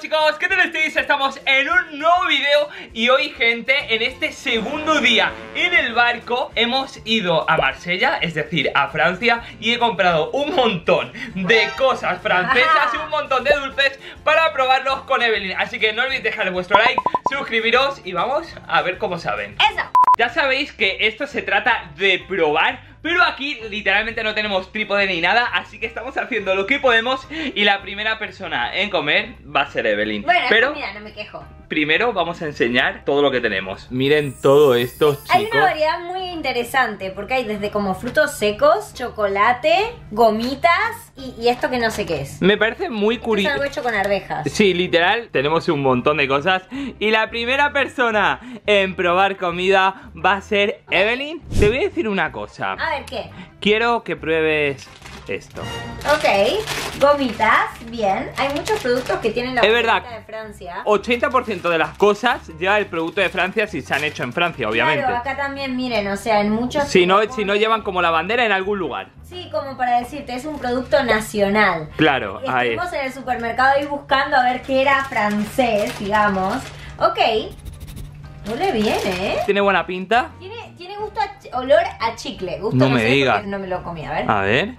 Chicos, ¿qué tal estáis? Estamos en un nuevo video y hoy, gente, en este segundo día en el barco hemos ido a Marsella, es decir, a Francia, y he comprado un montón de cosas francesas y un montón de dulces para probarlos con Evelyn. Así que no olvidéis dejar vuestro like, suscribiros y vamos a ver cómo saben. Eso. Ya sabéis que esto se trata de probar, pero aquí literalmente no tenemos trípode ni nada, así que estamos haciendo lo que podemos y la primera persona en comer va a ser Evelyn. Bueno, pero mira, no me quejo. Primero vamos a enseñar todo lo que tenemos. Miren todo esto, chicos. Hay una variedad muy interesante porque hay desde como frutos secos, chocolate, gomitas y esto que no sé qué es. Me parece muy curioso. Es algo hecho con arvejas. Sí, literal, tenemos un montón de cosas y la primera persona en probar comida va a ser Evelyn. Te voy a decir una cosa. A ver, ¿qué? Quiero que pruebes esto. Ok, gomitas, bien. Hay muchos productos que tienen la gomita de Francia. 80% de las cosas lleva el producto de Francia si se han hecho en Francia, obviamente. Claro, acá también, miren, o sea, en muchos... Si no llevan como la bandera en algún lugar. Sí, como para decirte, es un producto nacional. Claro, ahí. Estuvimos en el supermercado y buscando a ver qué era francés, digamos. Ok, huele bien, ¿eh? Tiene buena pinta. Tiene gusto a olor a chicle. Gusto no me digas. No me lo comí, a ver. A ver.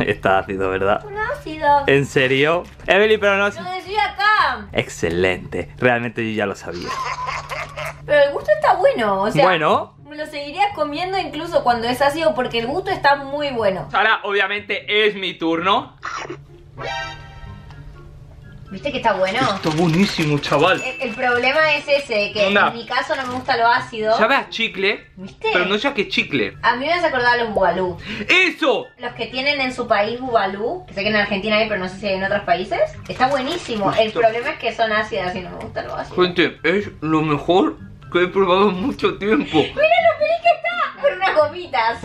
Está ácido, ¿verdad? Un ácido. ¿En serio? Evelyn, pero no... ¡Lo decía acá! Excelente. Realmente yo ya lo sabía. Pero el gusto está bueno, o sea... Bueno... Me lo seguiría comiendo incluso cuando es ácido porque el gusto está muy bueno. Ahora, obviamente, es mi turno. ¿Viste que está bueno? Está buenísimo, chaval. El problema es ese, que en mi caso no me gusta lo ácido. Sabe a chicle, ¿viste? Pero no sé a qué chicle. A mí me has acordado a los Ubalú. ¡Eso! Los que tienen en su país Ubalú, que sé que en Argentina hay, pero no sé si hay en otros países. Está buenísimo. Esto. El problema es que son ácidas y no me gusta lo ácido. Gente, es lo mejor que he probado en mucho tiempo. ¡Mira lo feliz que está! Con unas gomitas.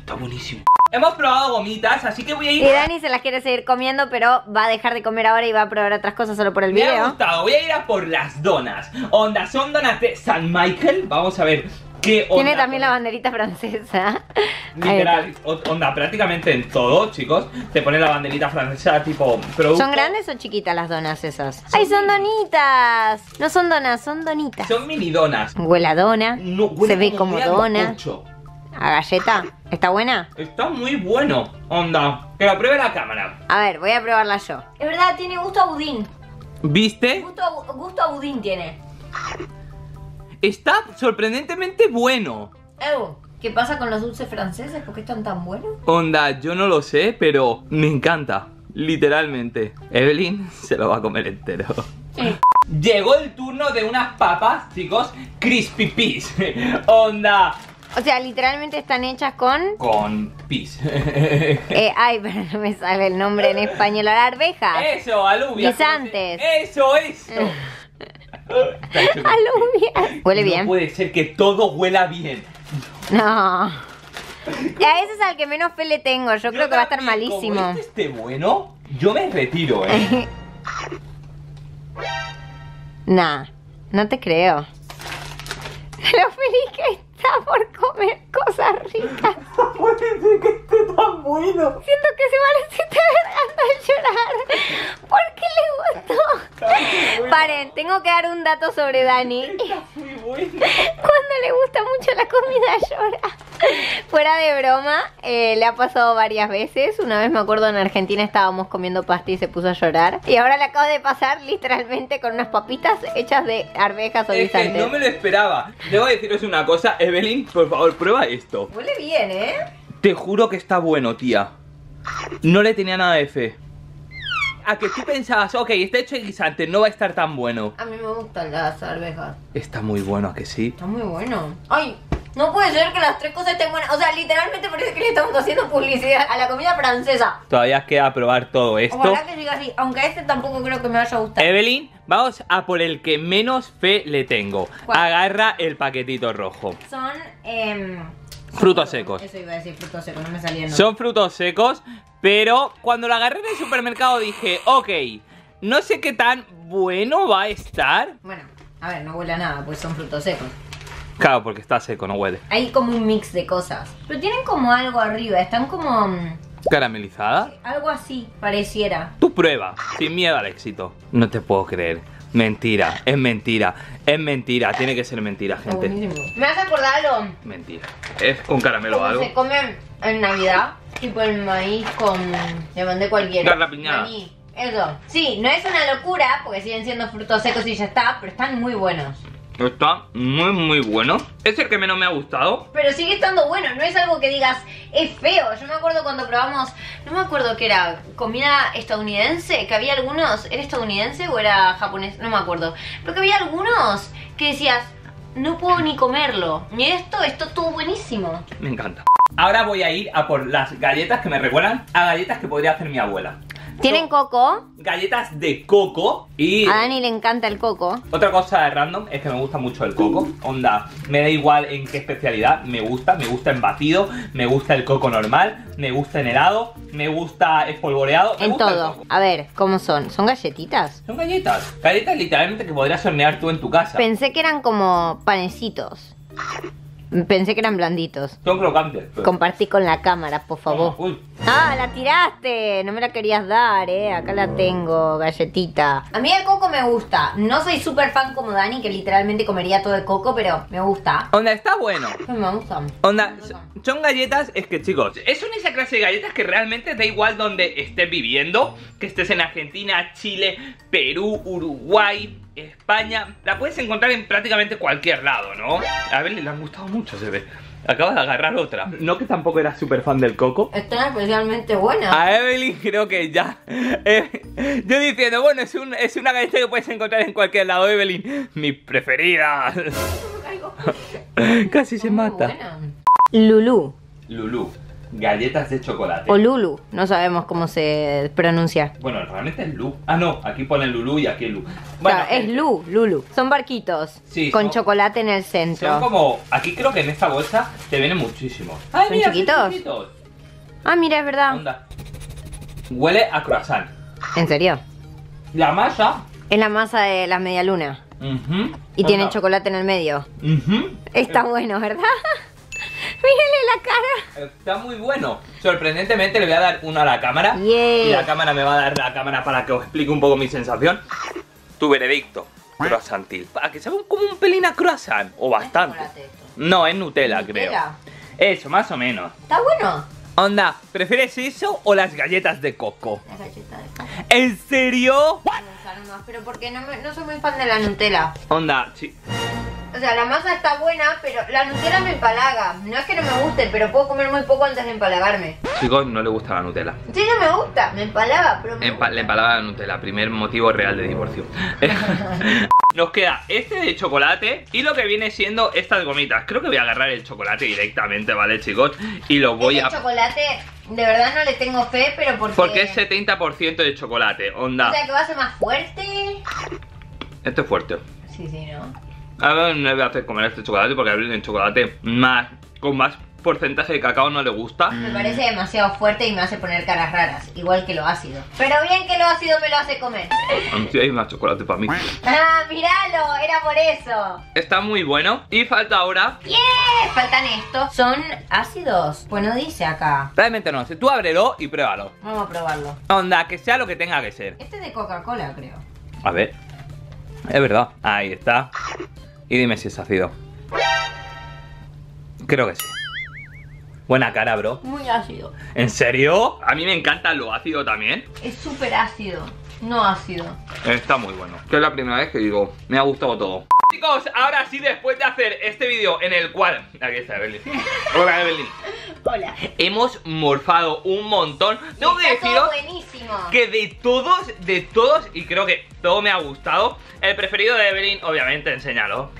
Está buenísimo. Hemos probado gomitas, así que voy a ir... Y Dani se las quiere seguir comiendo, pero va a dejar de comer ahora y va a probar otras cosas solo por el video. Me ha gustado, voy a ir a por las donas. Onda, son donas de Saint Michael. Vamos a ver qué onda. Tiene también la banderita francesa. Literal, onda, prácticamente en todo, chicos. Te pone la banderita francesa, tipo producto. ¿Son grandes o chiquitas las donas esas? Son... ¡Ay, son donitas! No son donas, son donitas. Son mini donas. Huele a dona, no, huele, se ve como dona. A galleta. ¿Está buena? Está muy bueno. Onda, que la pruebe la cámara. A ver, voy a probarla yo. Es verdad, tiene gusto a budín. ¿Viste? Gusto a budín tiene. Está sorprendentemente bueno. ¿Qué pasa con los dulces franceses? ¿Por qué están tan buenos? Onda, yo no lo sé, pero me encanta. Literalmente. Evelyn se lo va a comer entero. Sí. Llegó el turno de unas papas, chicos. Crispy Peas. Onda... O sea, literalmente están hechas con... Con pis. Ay, pero no me sale el nombre en español. Ahora, arvejas. Eso, alubias. Guisantes. Eso, eso. Alubias. Huele bien. No puede ser que todo huela bien. No. Y a ese es al que menos fe le tengo. Yo creo que va a estar malísimo. Como este bueno, yo me retiro, ¿eh? Nah, no te creo. Lo feliz que está por comer cosas ricas. No puede ser que esté tan bueno. Siento que se está dejando llorar. ¿Por qué le gustó? Bueno. Paren, tengo que dar un dato sobre Dani. Está muy bueno. Cuando le gusta mucho la comida llora. Fuera de broma, le ha pasado varias veces. Una vez me acuerdo en Argentina estábamos comiendo pasta y se puso a llorar. Y ahora le acabo de pasar literalmente con unas papitas hechas de arvejas o guisantes. Es que no me lo esperaba. Debo deciros una cosa, Evelyn, por favor, prueba esto. Huele bien, ¿eh? Te juro que está bueno, tía. No le tenía nada de fe. A que tú pensabas, ok, está hecho de guisante, no va a estar tan bueno. A mí me gustan las arvejas. Está muy bueno, ¿a que sí? Está muy bueno. ¡Ay! No puede ser que las tres cosas estén buenas. O sea, literalmente parece que le estamos haciendo publicidad a la comida francesa. Todavía queda probar todo esto. Ojalá que siga así, aunque a este tampoco creo que me vaya a gustar. Evelyn, vamos a por el que menos fe le tengo. ¿Cuál? Agarra el paquetito rojo. Son... frutos secos. Eso iba a decir, frutos secos, no me salían. Son frutos secos, pero cuando lo agarré en el supermercado dije, ok, no sé qué tan bueno va a estar. Bueno, a ver, no huele a nada, pues son frutos secos. Claro, porque está seco, no huele. Hay como un mix de cosas. Pero tienen como algo arriba, están como... ¿Caramelizada? Algo así, pareciera. Tú prueba, sin miedo al éxito. No te puedo creer. Mentira, es mentira, es mentira. Tiene que ser mentira, gente. Me has acordado. Mentira. Es con caramelo o algo. Se comen en Navidad, tipo el maíz con... Le mandé cualquiera. Garrapiñada. Eso. Sí, no es una locura, porque siguen siendo frutos secos y ya está, pero están muy buenos. Está muy muy bueno. Es el que menos me ha gustado, pero sigue estando bueno. No es algo que digas, es feo. Yo me acuerdo cuando probamos, no me acuerdo que era comida estadounidense, que había algunos, ¿era estadounidense o era japonés? No me acuerdo, pero que había algunos que decías, no puedo ni comerlo. Y esto estuvo buenísimo. Me encanta. Ahora voy a ir a por las galletas que me recuerdan a galletas que podría hacer mi abuela. Tienen coco. Galletas de coco. Y a Dani le encanta el coco. Otra cosa random es que me gusta mucho el coco. Onda, me da igual en qué especialidad. Me gusta en batido. Me gusta el coco normal. Me gusta en helado. Me gusta espolvoreado. En todo. A ver, ¿cómo son? ¿Son galletitas? Son galletas. Galletas literalmente que podrías hornear tú en tu casa. Pensé que eran como panecitos. Pensé que eran blanditos. Son crocantes. Pero... Compartí con la cámara, por favor. Uy. Ah, la tiraste. No me la querías dar, Acá la tengo, galletita. A mí el coco me gusta. No soy súper fan como Dani, que literalmente comería todo el coco, pero me gusta. Onda, está bueno. Me gustan. Onda, son galletas, es que chicos, es una de esa clase de galletas que realmente da igual donde estés viviendo. Que estés en Argentina, Chile, Perú, Uruguay... España, la puedes encontrar en prácticamente cualquier lado, ¿no? A ver, le han gustado mucho, se ve. Acabas de agarrar otra. No que tampoco era súper fan del coco. Está especialmente buena. A Evelyn creo que ya. Yo diciendo, bueno, es una galleta que puedes encontrar en cualquier lado, Evelyn. Mi preferida. Casi se mata. Buena. Lulú. Lulú. Galletas de chocolate. O Lulu, no sabemos cómo se pronuncia. Bueno, realmente es Lu. Ah, no, aquí ponen Lulu y aquí es Lu. Bueno, o sea, es Lu, Lulu. Son barquitos, sí, con chocolate en el centro. Son como, aquí creo que en esta bolsa te vienen muchísimos. Ah, mira, chiquitos. Ah, mira, es verdad. Onda. Huele a croissant. ¿En serio? La masa es la masa de la media luna. Y tiene chocolate en el medio. Está bueno, ¿verdad? Mírenle la cara. Está muy bueno. Sorprendentemente le voy a dar una a la cámara. Y la cámara me va a dar la cámara para que os explique un poco mi sensación. Tu veredicto. Croissantil. ¿A que sabe como un pelín a croissant? O bastante. No, es Nutella, creo. Eso, más o menos. Está bueno. Onda, ¿prefieres eso o las galletas de coco? Las galletas de coco. ¿En serio? Pero porque no soy muy fan de la Nutella. Onda, sí. O sea, la masa está buena, pero la Nutella me empalaga. No es que no me guste, pero puedo comer muy poco antes de empalagarme. Chicos, no le gusta la Nutella. Sí, no me gusta, me empalaga, pero le empalaga la Nutella, primer motivo real de divorcio. Nos queda este de chocolate y lo que viene siendo estas gomitas. Creo que voy a agarrar el chocolate directamente, ¿vale, chicos? Y lo voy a... chocolate... De verdad no le tengo fe, pero porque... Porque es 70% de chocolate, onda. O sea, que va a ser más fuerte. Este es fuerte. Sí, sí, ¿no? Ahora no le voy a hacer comer este chocolate porque abrir el chocolate con más porcentaje de cacao no le gusta. Me parece demasiado fuerte y me hace poner caras raras, igual que lo ácido. Pero bien que lo ácido me lo hace comer. Sí, hay más chocolate para mí. Ah, míralo, era por eso. Está muy bueno. Y falta ahora... Faltan estos. ¿Son ácidos? Pues no dice acá. Realmente no, tú ábrelo y pruébalo. Vamos a probarlo. Onda, que sea lo que tenga que ser. Este es de Coca-Cola, creo. A ver. Es verdad. Ahí está. Y dime si es ácido. Creo que sí. Buena cara, bro. Muy ácido. ¿En serio? A mí me encanta lo ácido también. Es súper ácido. No ácido. Está muy bueno. Que es la primera vez que digo, me ha gustado todo. Chicos, ahora sí, después de hacer este vídeo en el cual... Aquí está Evelyn. Hola, Evelyn. Hola. Hemos morfado un montón. Tengo que deciros que de todos, y creo que todo me ha gustado. El preferido de Evelyn, obviamente, enséñalo.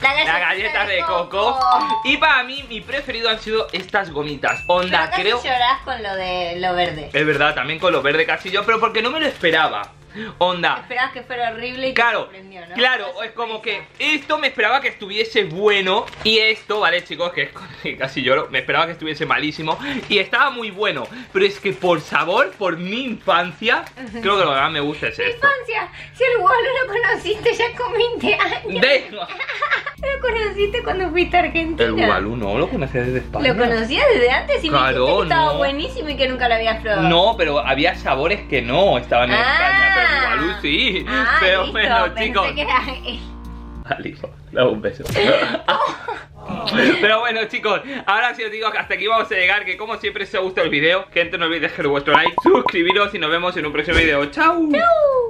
Las galletas de coco. Y para mí, mi preferido han sido estas gomitas. Onda, creo... Casi llorás con lo de lo verde. Es verdad, también con lo verde casi yo, pero porque no me lo esperaba. Onda. Esperabas que fuera horrible y claro, te sorprendió, ¿no? Claro, es como que esto me esperaba que estuviese bueno. Y esto, vale chicos, que casi lloro. Me esperaba que estuviese malísimo y estaba muy bueno. Pero es que por sabor, por mi infancia, creo que lo que más me gusta es esto. Mi infancia, si el Ubalú lo conociste ya con 20 años. Lo conociste cuando fuiste a Argentina. El Ubalú no, lo conocía desde España. Lo conocía desde antes y claro, me dijiste que estaba buenísimo y que nunca lo habías probado. No, pero había sabores que no estaban en España, pero el Ubalú sí. Pero listo, bueno, chicos. Vale, le hago un beso. Pero bueno chicos, ahora sí os digo que hasta aquí vamos a llegar. Que como siempre si os gusta el video, gente, no olvidéis dejar vuestro like, suscribiros y nos vemos en un próximo video. ¡Chao! ¡Chao!